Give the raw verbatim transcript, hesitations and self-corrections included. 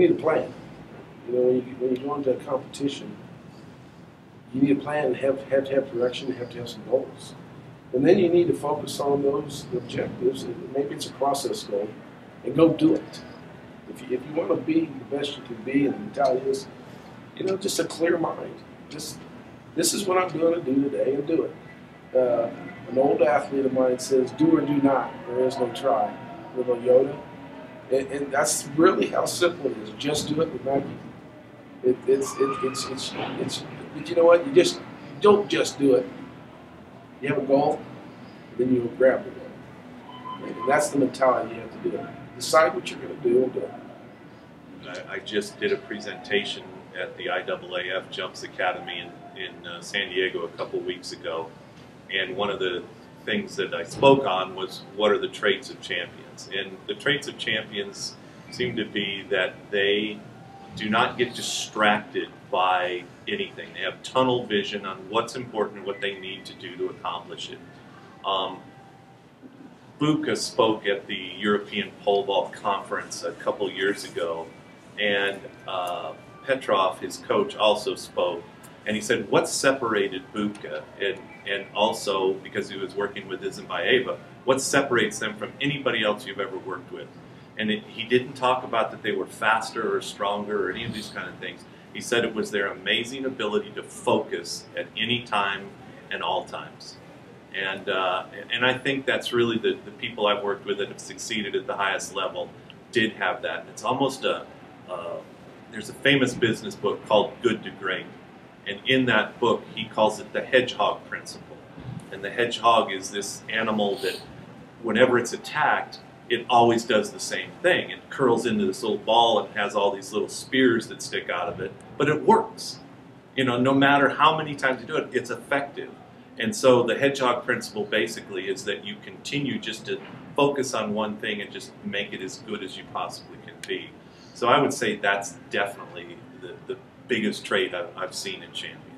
need a plan. You know, when you, when you go into a competition, you need a plan and have, have to have direction, you have to have some goals. And then you need to focus on those objectives, and maybe it's a process goal, and go do it. If you, if you want to be the best you can be, and the mentality is, you know, just a clear mind. Just, this is what I'm going to do today, and do it. Uh, an old athlete of mine says, do or do not, there is no try, little Yoda. And, and that's really how simple it is. Just do it with Nike. It, it's, it, it's, it's, it's, but you know what? You just you don't just do it. You have a goal, then you grab the goal. And that's the mentality you have to do. Decide what you're going to do and do it. I, I just did a presentation at the I A A F Jumps Academy in, in uh, San Diego a couple weeks ago. And one of the things that I spoke on was, what are the traits of champions? And the traits of champions seem to be that they do not get distracted by anything. They have tunnel vision on what's important and what they need to do to accomplish it. Um, Bubka spoke at the European Pole Vault Conference a couple years ago, and uh, Petrov, his coach, also spoke. And he said, what separated Bubka, and, and also, because he was working with Isinbayeva, what separates them from anybody else you've ever worked with? And it, he didn't talk about that they were faster or stronger or any of these kind of things. He said it was their amazing ability to focus at any time and all times. And, uh, and I think that's really the, the people I've worked with that have succeeded at the highest level did have that. It's almost a, uh, there's a famous business book called Good to Great. And in that book, he calls it the hedgehog principle. And the hedgehog is this animal that whenever it's attacked, it always does the same thing. It curls into this little ball and has all these little spears that stick out of it, but it works. You know, no matter how many times you do it, it's effective. And so the hedgehog principle basically is that you continue just to focus on one thing and just make it as good as you possibly can be. So I would say that's definitely the, the biggest trait I've, I've seen in champions.